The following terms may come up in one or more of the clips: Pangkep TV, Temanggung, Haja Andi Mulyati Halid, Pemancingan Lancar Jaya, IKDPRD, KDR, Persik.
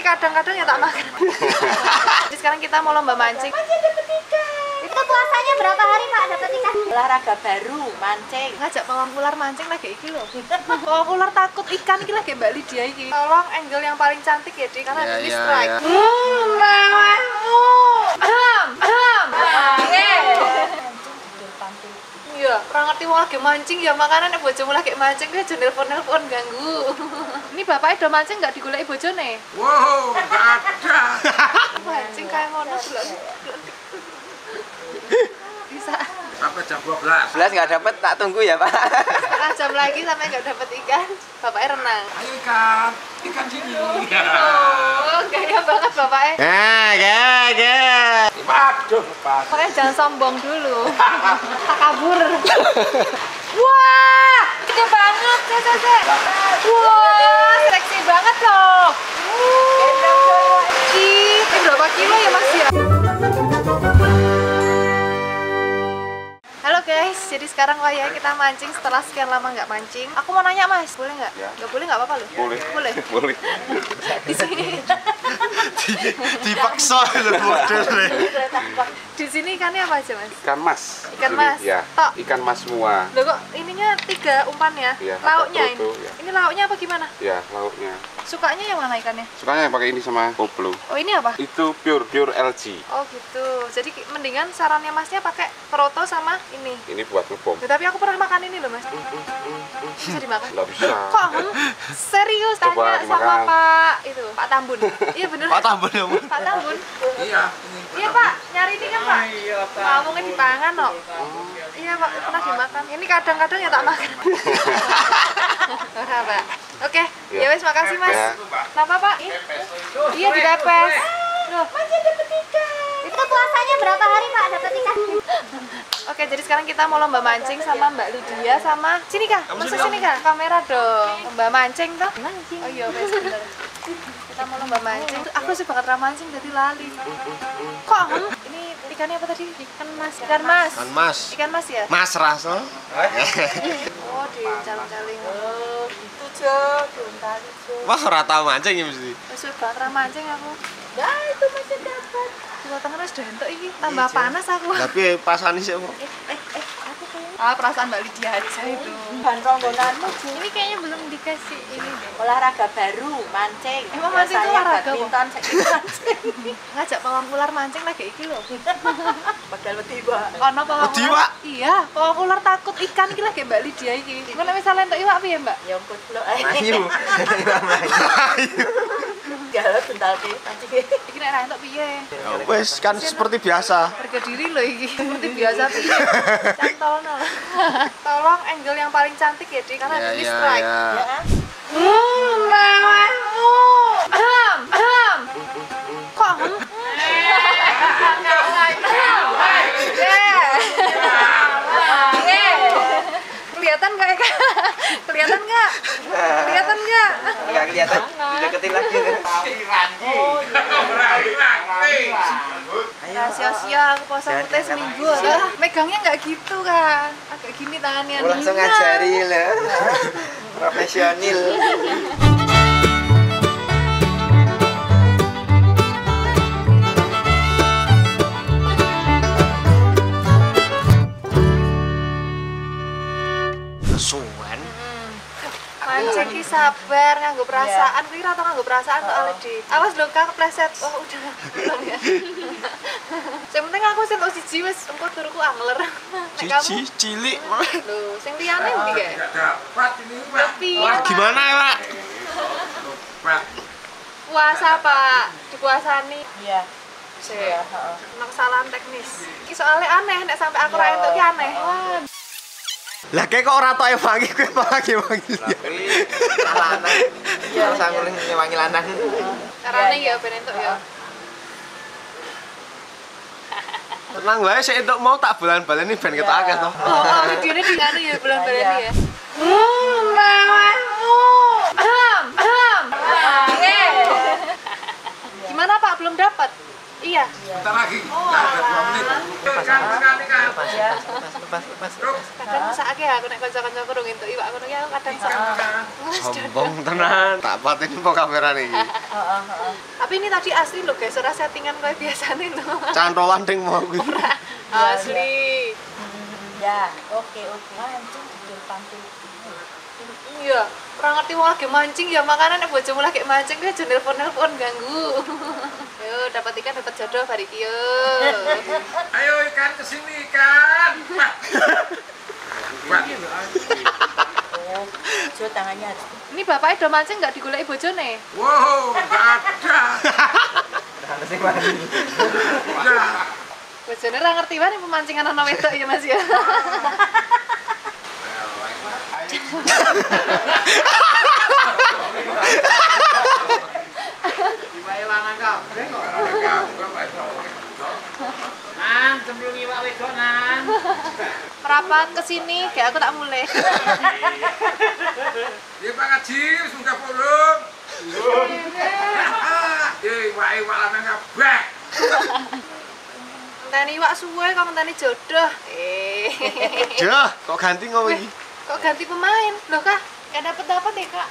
ini kadang-kadang ya tak makan. Jadi sekarang kita mau lomba mancing. Itu puasanya berapa hari Pak dapat ikan? Olahraga baru mancing. Ngajak pawang ular mancing lagi iki lho. Pawang ular takut ikan iki lagi Mbak Lydia iki. Tolong angle yang paling cantik ya Dik karena ini strike. Lawanmu. Iya, kurang ngerti wong lagi mancing ya makanane bojomu lagi mancing kuwi aja nelpon-nelpon ganggu. Ini bapaknya udah mancing nggak digoleki bojone? Wow, nggak ada. Mancing kayak ngono delok. Bisa. Sampai jam 12. 12 nggak dapet, tak tunggu ya Pak. Setengah jam lagi sampai nggak dapet ikan, bapaknya renang. Ayo ikan, ikan sini. Oh, gaya banget bapaknya. Aduh, pas. Makanya jangan sombong dulu. Tak kabur. Wah, gede banget, Cece. Wah, seleksi banget loh. Ini berapa kilo ya Mas ya? Halo guys, jadi sekarang Wahya kita mancing setelah sekian lama nggak mancing. Aku mau nanya Mas, boleh nggak? Ya. Nggak boleh nggak apa-apa loh. Boleh. Boleh. Boleh. Di sini. Dipaksa loh model nih. Di sini ikannya apa aja Mas? Ikan mas. Ikan mas. Ya. Tok. Ikan mas semua. Loh kok ininya 3 umpan ya? Ya lauknya ini. Ya. Ini lauknya apa gimana? Ya lauknya. Sukanya yang mana ikannya? Sukanya yang pakai ini sama koplo. Oh ini apa? Itu pure LG. Oh gitu. Jadi mendingan sarannya Masnya pakai proto sama ini. Ini buat ngebom. Ya, tapi aku pernah makan ini loh Mas. Bisa dimakan? Nggak bisa. Kok? Serius tanya sama Pak itu, Pak Tambun. Iya bener. Pak Tambun ya. Pak Tambun. Iya. Iya Pak, nyari ini kan Pak. Iya Pak. Ngomongin di pangan kok. Iya Pak, pernah dimakan. Ini kadang-kadang ya tak makan. Ora Pak. Oke, ya wes makasih Mas. Kenapa Pak? Iya di depes. Loh, Mas ada petiga. Itu puasanya berapa hari Pak dapat ikan? Oke, jadi sekarang kita mau lomba mancing sama Mbak Lydia sama sini Kak. Masuk sini Kak, kamera dong. Lomba mancing toh? Mancing. Oh iya, wes bener. Kita mau lomba mancing. Aku sih banget ramancing jadi lali. Kok? Ini ikannya apa tadi? Ikan mas. Ikan mas. Ikan mas. Ikan mas ya? Mas Raso. Oh, di jalan-jalan. Oh, gitu Jo, diuntali Jo. Wah, ora tau mancing ya mesti. Wes banget ramancing aku. Ya, itu masih dapat. Tengah harus dihentok ini, tambah panas aku. Tapi pasan sih kok. Aku kayaknya. Ah, perasaan Mbak Lydia aja itu. Ban ronggonanmu. Ini kayaknya belum dikasih ini deh. Olahraga baru, mancing. Emang mancing itu olahraga bintan mancing. Ngajak pawang ular mancing lagi iki lho. Padahal wedi, Pak. Ono pawang ular. Iya, pawang ular takut ikan iki lagi Mbak Lydia iki. Ngono misalnya entuk iwak piye, Mbak? Ya ampun, blok ae. Ayo. Jalan bentar deh, mancing. Iki nek ra entuk piye? Wes kan seperti biasa. Harga diri loh iki. Seperti biasa piye. Cantolno. Tolong angle yang paling cantik ya, Dik, karena ini strike. Ya. Lawanmu. Kok? Kelihatan enggak? Kelihatan enggak? Kelihatan enggak? Enggak kelihatan. Dideketin lagi. Ya sia-sia aku puasa putih seminggu. Megangnya enggak gitu kan. Agak gini tangannya. Langsung ngajari lho. Profesional. Mancing sabar, nganggo perasaan, kuwi ora tau nganggo perasaan kok Aldi. Awas lho Kak kepleset. Oh udah. Belum ya. Sing penting aku sing tok siji wis engko turuku angler. Siji cilik. Lho, sing liyane ndi kae? Dapat ini, Pak. Wah, gimana, Pak? Puasa, Pak. Dipuasani. Iya. Saya, heeh. Kesalahan teknis. Iki soalnya aneh nek sampai aku ra entuk ki aneh. Lah kayak kok orang tua ewangi gue wangi-wangi ya. Salah anak. Iya, sanggulin nyewangi lanang. Carane ya ben entuk ya. Tenang wae sik entuk mau tak bulan-baleni ben ketok akeh to. Oh, videone dingane ya bulan-baleni ya. Lawanmu. Gimana Pak belum dapat? Iya. Bentar lagi. Ada 2 menit. Lepas. Kadang sakake aku nek kanca-kancaku rung entuk iwak ngono ki aku kadang sombong tenan. Tak paten po kamerane iki. Heeh. Tapi ini tadi asli loh guys, ora settingan kowe biasane to. Cantolan ding mau kuwi. Asli. Ya, oke. Mancing di pantai. Iya, ora ngerti wong lagi mancing ya, makane nek bojomu lagi mancing kuwi aja nelpon-nelpon ganggu. Yo, dapat ikan dapat jodoh bari iki yo. Ayo ikan kesini ikan. Oh, jo tangannya. Ini bapaknya udah mancing nggak digulai bojone? Wow, nggak ada. Bojone nggak ngerti banget pemancingan anak wedok ya mas ya. Rapat kesini, kayak aku tak mulai. Iya Pak Haji, sudah pulang. Iwak iwak lama ngabek. Ngenteni iwak suwe, kok ngenteni jodoh. Jodoh, kok ganti ngomong ini? Kok ganti pemain, loh kak? Gak dapet ya kak?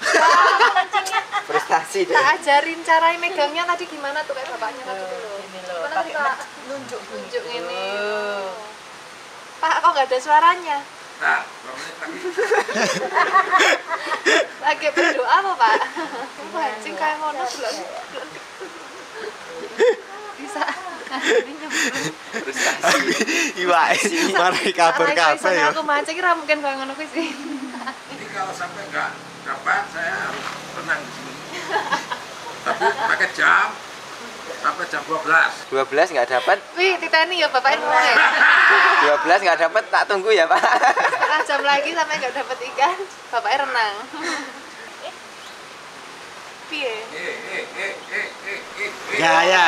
Prestasi deh. Tak ajarin cara megangnya tadi gimana tuh kayak bapaknya tadi dulu. Gimana nih kak? Nunjuk ini. Pak, kok nggak ada suaranya? Nah, lagi berdoa apa Pak? Mancing kayak ngono belum bisa. Prestasi. Iwak mari kabar kafe ya. Aku mancing kira mungkin kayak ngono kuwi sih. Jadi kalau sampai nggak dapat saya harus renang di sini. Tapi pakai jam sampai jam 12. 12 nggak dapat? Wih, titani ya bapaknya mulai. 12 nggak dapat, tak tunggu ya Pak. Setengah jam lagi sampai nggak dapat ikan, bapaknya renang. Piye? Gaya.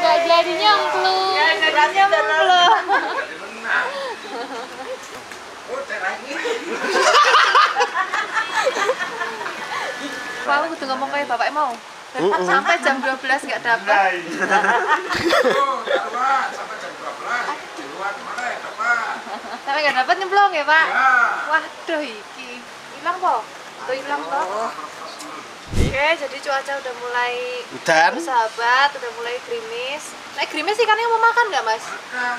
Nggak jadi nyemplung. Nggak jadi nyemplung. Pak, aku udah ngomong kayak bapaknya mau sampai jam 12 nggak dapat. Sampai jam 12 di luar mana ya dapat? Sampai nggak dapat nyemplung ya Pak? Ya. Waduh, iki hilang po? Tuh hilang po? Oke, jadi cuaca udah mulai hujan, sahabat, udah mulai gerimis. Nek gerimis ikannya mau makan nggak mas?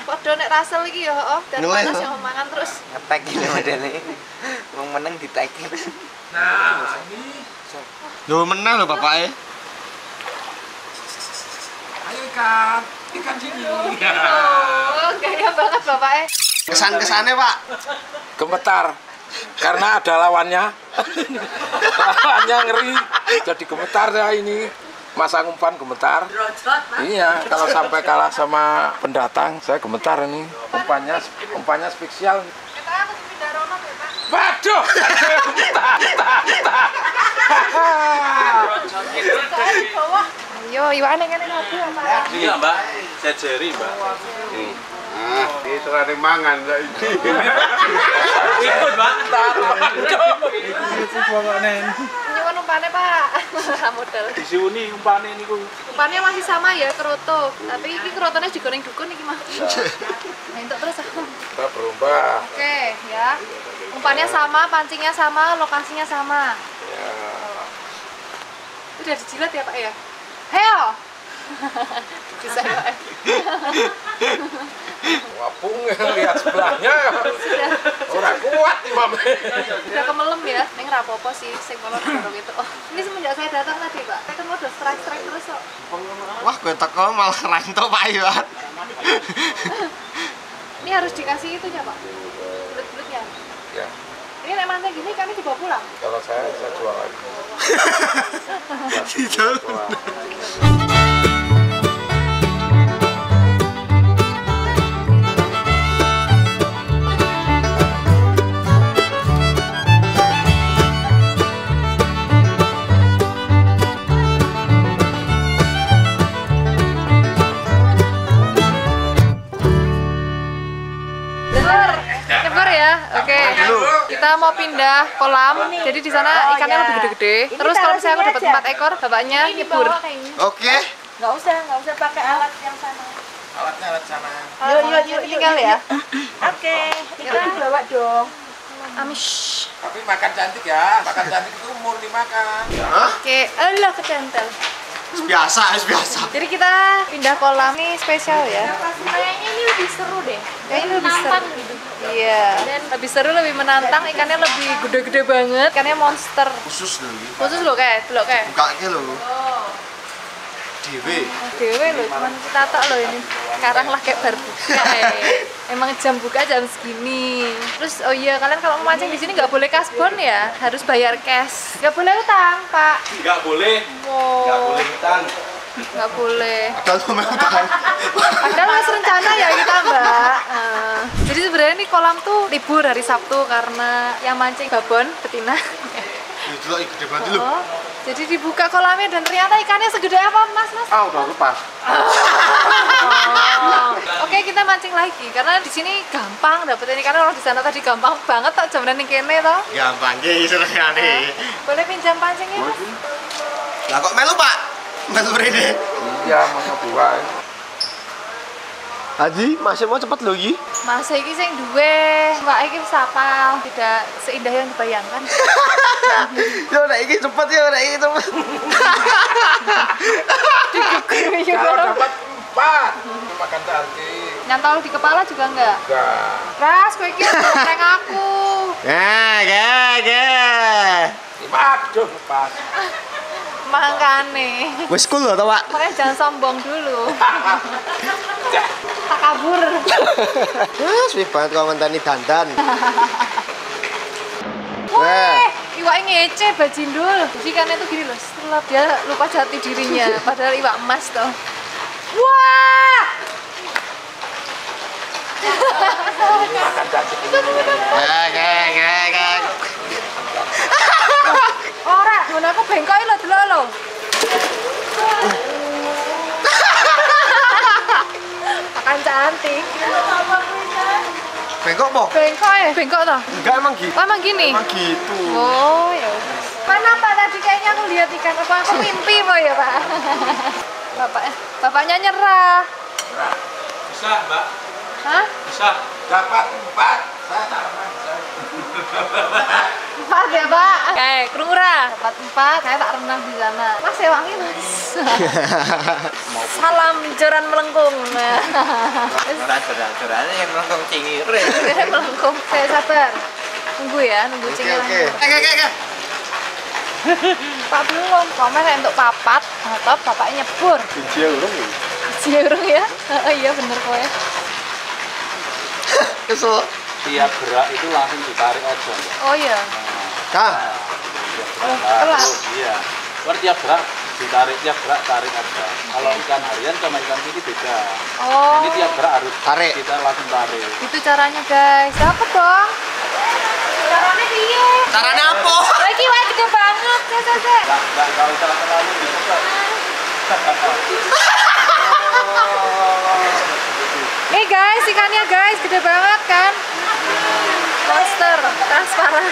Waduh, nek rasel iki ya, dan panas yang mau makan terus. Ngetek ini modelnya, mau menang ditekin. Nah, ini. Loh menang loh bapaknya. Ayo ikan sini. Oh, gaya banget bapaknya. Kesannya Pak gemetar karena ada lawannya. Lawannya ngeri, jadi gemetar ya ini. Masa umpan gemetar. Iya, kalau sampai kalah sama pendatang, saya gemetar ini. Umpannya spesial. Waduh. Yo, iwane ngene lho Mbak. Iya, Mbak. Sejeri, Mbak. Nah, itu rene mangan lho iki. Ikut, Mbak. Nyuwun umpane, Pak. Model. Disiuni umpane niku. Umpane masih sama ya, kerutuk. Tapi iki kerutune digoreng dukun iki mah. Entuk terus aku. Kita berubah. Oke, ya. Umpannya sama, pancingnya sama, lokasinya sama. Udah dijilat ya Pak ya? Heo! Bisa ya Pak? Wapung lihat sebelahnya. Orang kuat nih Mame. Udah kemelem ya? Ini rapopo sih, sing melon gitu. Ini semenjak saya datang tadi Pak, saya kan udah strike-strike terus kok. Wah gue teko malah ranto Pak Iwan. Ini harus dikasih itunya Pak? Belut-belutnya? Ya. Ini nek mancing gini kami dibawa pulang? Kalau saya jual lagi. Nyebur ya? Oke. Kita mau pindah kolam, jadi di sana ikannya lebih gede-gede. Terus kalau misalnya aku dapat 4 ekor, bapaknya nyebur. Oke. Nggak usah pakai alat yang sana. Alatnya alat sana. Yuk, tinggal ya. Oke. Kita bawa dong. Amish. Tapi makan cantik ya, makan cantik itu murni makan. Ya. Oke, Allah kecantel. Biasa. Jadi kita pindah kolam nih spesial ya. Kayaknya ini lebih seru deh. Kayaknya lebih seru. Iya. Dan lebih seru, lebih menantang, ikannya lebih gede-gede banget. Ikannya monster. Khusus loh. Khusus loh kayak, belok kayak. Bukanya loh. Oh. Dewe loh, cuman kita tok loh ini. Sekarang lah kayak berbuka. Emang jam buka jam segini. Terus oh iya, kalian kalau mau mancing di sini nggak boleh kasbon ya, harus bayar cash. Nggak boleh utang, Pak. Nggak boleh. Wow. Nggak boleh utang. Nggak boleh. Padahal mas rencana ya kita Mbak. Jadi sebenarnya ini kolam tuh libur hari Sabtu karena yang mancing babon betina. Itu lagi gede banget loh. Jadi dibuka kolamnya dan ternyata ikannya segede apa mas? Ah udah lepas. Oke, kita mancing lagi karena di sini gampang dapetin ikan. Orang di sana tadi gampang banget tak jaminan kene toh? Gampang sih sebenarnya. Boleh pinjam pancingnya? Lah kok melu Pak? Melu ini? Iya mau buat. Haji, masih mau cepet loh Ji? Masih ini yang duwe, Mbak ini sapal, tidak seindah yang dibayangkan. Ya udah ini cepet, Digegeri juga kalau dapat 4 makan cantik. Nyantol di kepala juga enggak? Enggak. Ras, gue ini ngoreng aku. Aduh, lepas. Makane. Wes cool loh, Pak. Makanya jangan sombong dulu. Tak kabur. Wes wis banget kok ngenteni dandan. Wah, iwak ngece bajindul. Jadi karena itu gini loh, setelah dia lupa jati dirinya padahal iwak emas toh. Wah. Ora, ngono aku bengkok lho delok lho. Makan cantik. Bengkok po? Bengkok ya? Bengkok toh? Enggak, emang gitu. Emang gini? Emang gitu. Oh, ya. Mana Pak tadi kayaknya aku lihat ikan apa aku mimpi po ya, Pak. Bapaknya nyerah. Bisa, Mbak? Hah? Bisa. Dapat 4. Saya tambah. 4 ya Pak? Kayak kerura dapat 4, saya tak renang di sana. Mas sewangi mas. Salam joran melengkung. Joran yang melengkung cingir. Melengkung, saya sabar. Nunggu ya, nunggu cingir. Oke. Pak belum, komen untuk papat, atau bapaknya nyebur. Biji urung ya? Oh iya bener kok ya. Kesel. Tiap gerak itu langsung ditarik aja. Oh iya. Kah? Kelas. Iya. Kalau tiap gerak ditarik, tarik aja. Kalau ikan harian sama ikan ini beda. Oh. Ini tiap gerak harus tarik. Kita langsung tarik. Itu caranya guys. Dapat dong. Caranya piye? Caranya apa? Lagi wae gede banget. Enggak usah terlalu dibuka. Nih guys, ikannya guys gede banget kan? Monster, transparan.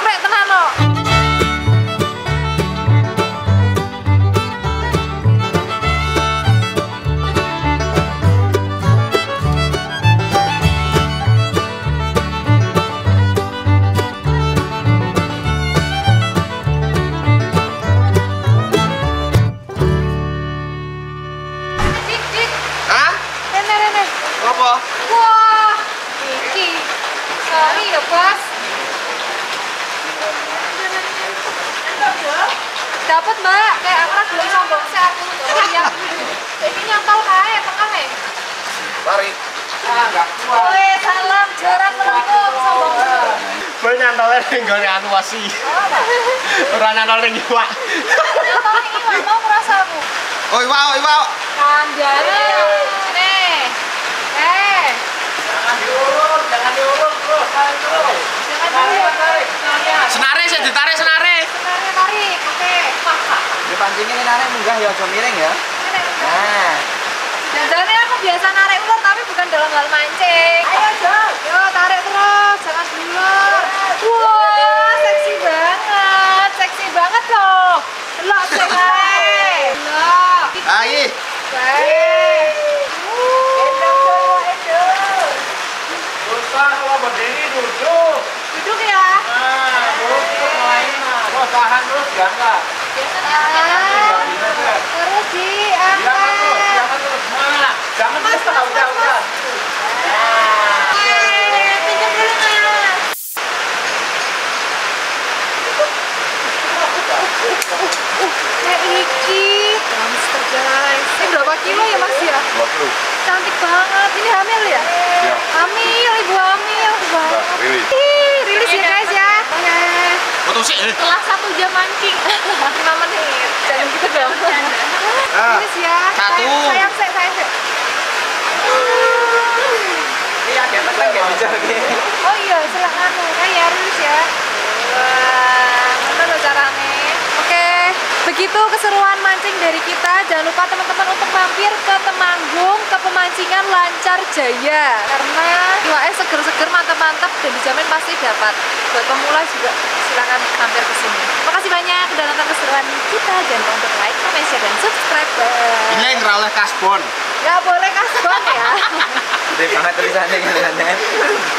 Krek tenan kok. Dapat Mbak, kayak akrab belum sombong saya aku tuh ya. Jadi nyantol kae tengah e. Mari. Enggak kuat. Wes salam joran melengkung sombong. Gue nyantole ning gone anu wasi. Ora nyantol ning iwak. Nyantol ning iwak mau rasamu. Oh iwak. Kanjane. Nih. Jangan diurut terus. Tarik. Senare sik ditarik senare. Pancingin ini narik munggah ya, aja miring ya. Nah. Jalannya aku biasa narik ulur tapi bukan dalam hal mancing. Ayo Jol, yo tarik terus, jangan ulur. Wah, seksi banget loh. Delok sing ae. Delok. Aih. Baik. Enak Jol, enak. Usah kalau berdiri duduk. diangkat. Terus diangkat. Jangan terus. Nah, jangan terus tahu jauh-jauh. Nah, ini monster guys. Ini berapa kilo ya Mas ya? 20. Cantik banget. Ini hamil ya? Iya. Hamil, ibu hamil. Nah, rilis ya guys ya. Setelah 1 jam mancing, 5 menit. Jangan gitu dong. Rilis ya. Sayang. Ini agak tekan nggak bisa lagi. Oh iya, silahkan ya rilis ya. Wah, caranya. Oke, begitu keseruan mancing dari kita. Jangan lupa teman-teman untuk mampir ke Temanggung, ke Pemancingan Lancar Jaya. Karena UAS seger-seger, mantap-mantap, dan dijamin pasti dapat. Buat pemula juga silahkan mampir ke sini. Terima kasih banyak udah nonton keseruan kita. Jangan lupa untuk like, comment, share, dan subscribe. Ini yang ngerawat kasbon. Nggak boleh kasbon ya. Udah banget tulisannya.